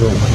Hello.